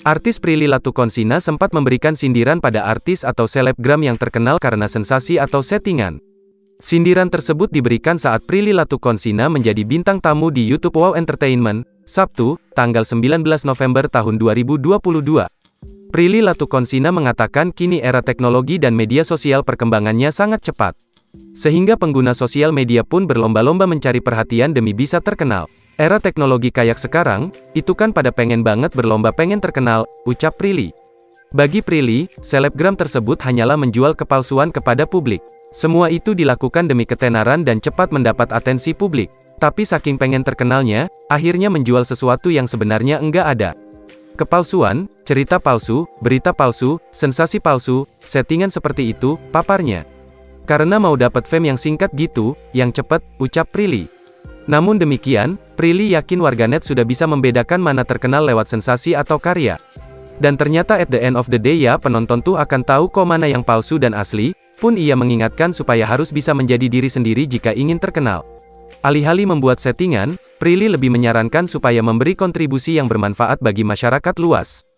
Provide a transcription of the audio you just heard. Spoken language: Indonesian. Artis Prilly Latuconsina sempat memberikan sindiran pada artis atau selebgram yang terkenal karena sensasi atau settingan. Sindiran tersebut diberikan saat Prilly Latuconsina menjadi bintang tamu di YouTube Wow Entertainment, Sabtu, tanggal 19 November tahun 2022. Prilly Latuconsina mengatakan kini era teknologi dan media sosial perkembangannya sangat cepat, sehingga pengguna sosial media pun berlomba-lomba mencari perhatian demi bisa terkenal. Era teknologi kayak sekarang, itu kan pada pengen banget berlomba pengen terkenal, ucap Prilly. Bagi Prilly, selebgram tersebut hanyalah menjual kepalsuan kepada publik. Semua itu dilakukan demi ketenaran dan cepat mendapat atensi publik. Tapi saking pengen terkenalnya, akhirnya menjual sesuatu yang sebenarnya enggak ada. Kepalsuan, cerita palsu, berita palsu, sensasi palsu, settingan seperti itu, paparnya. Karena mau dapat fame yang singkat gitu, yang cepet, ucap Prilly. Namun demikian, Prilly yakin warganet sudah bisa membedakan mana terkenal lewat sensasi atau karya. Dan ternyata at the end of the day ya, penonton tuh akan tahu kok mana yang palsu dan asli. Pun ia mengingatkan supaya harus bisa menjadi diri sendiri jika ingin terkenal. Alih-alih membuat settingan, Prilly lebih menyarankan supaya memberi kontribusi yang bermanfaat bagi masyarakat luas.